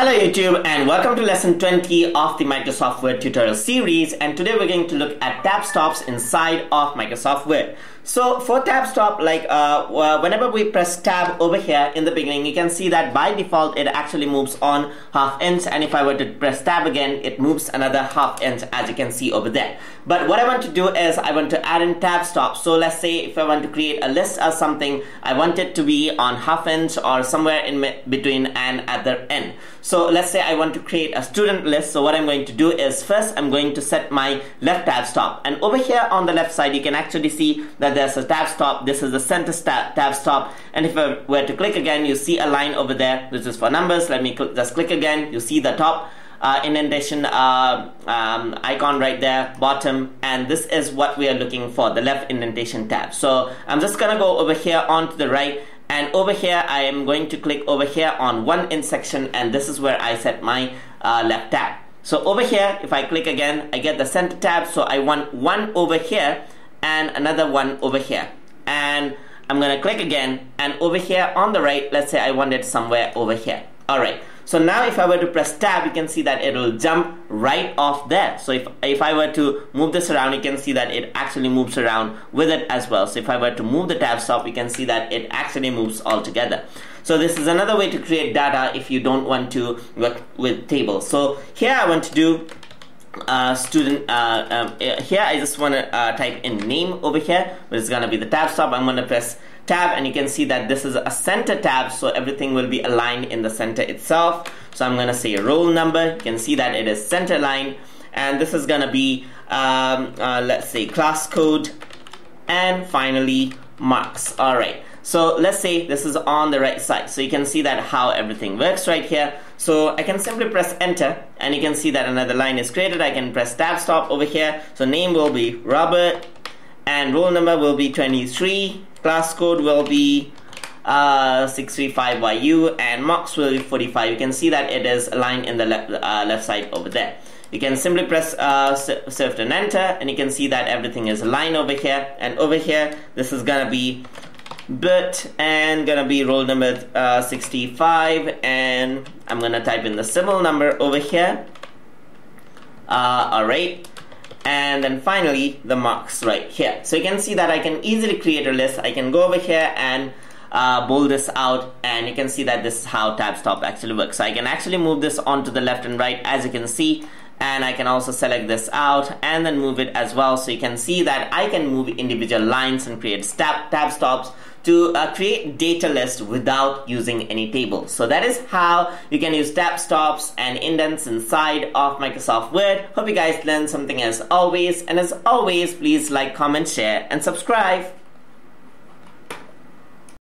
Hello YouTube, and welcome to lesson 20 of the Microsoft Word tutorial series, and today we're going to look at tab stops inside of Microsoft Word. So for tab stop, like whenever we press tab over here in the beginning, you can see that by default it actually moves on half inch, and if I were to press tab again, it moves another half inch, as you can see over there. But what I want to do is I want to add in tab stop. So let's say if I want to create a list or something, I want it to be on half inch or somewhere in between and at the end. So let's say I want to create a student list. So what I'm going to do is first I'm going to set my left tab stop. And over here on the left side, you can actually see that there's a tab stop. This is the center tab stop. And if I were to click again, you see a line over there. This is for numbers. Let me just click again. You see the top indentation icon right there, bottom, and this is what we are looking for, the left indentation tab. So I'm just gonna go over here onto the right. And over here, I am going to click over here on one in section, and this is where I set my left tab. So over here, if I click again, I get the center tab. So I want one over here and another one over here. And I'm gonna click again, and over here on the right, let's say I want it somewhere over here. All right. So now if I were to press tab, you can see that it'll jump right off there. So if I were to move this around, you can see that it actually moves around with it as well. So if I were to move the tab stop, you can see that it actually moves all together. So this is another way to create data if you don't want to work with tables. So here I want to do here I just want to type in name over here, which is going to be the tab stop. I'm going to press tab, and you can see that this is a center tab, so everything will be aligned in the center itself. So I'm going to say roll number. You can see that it is center line, and this is going to be let's say class code, and finally marks. All right. So let's say this is on the right side. So you can see that how everything works right here. So I can simply press enter, and you can see that another line is created. I can press tab stop over here. So name will be Robert, and roll number will be 23. Class code will be 635YU, and marks will be 45. You can see that it is aligned in the left side over there. You can simply press shift and enter, and you can see that everything is aligned over here. And over here, this is gonna be Bert, and gonna be roll number 65, and I'm gonna type in the symbol number over here. Alright. And then finally the marks right here. So you can see that I can easily create a list. I can go over here and bold this out, and you can see that this is how tab stop actually works. So I can actually move this onto the left and right, as you can see, and I can also select this out and then move it as well. So you can see that I can move individual lines and create tab stops to create data lists without using any table. So that is how you can use tab stops and indents inside of Microsoft Word. Hope you guys learned something as always, and as always, please like, comment, share, and subscribe.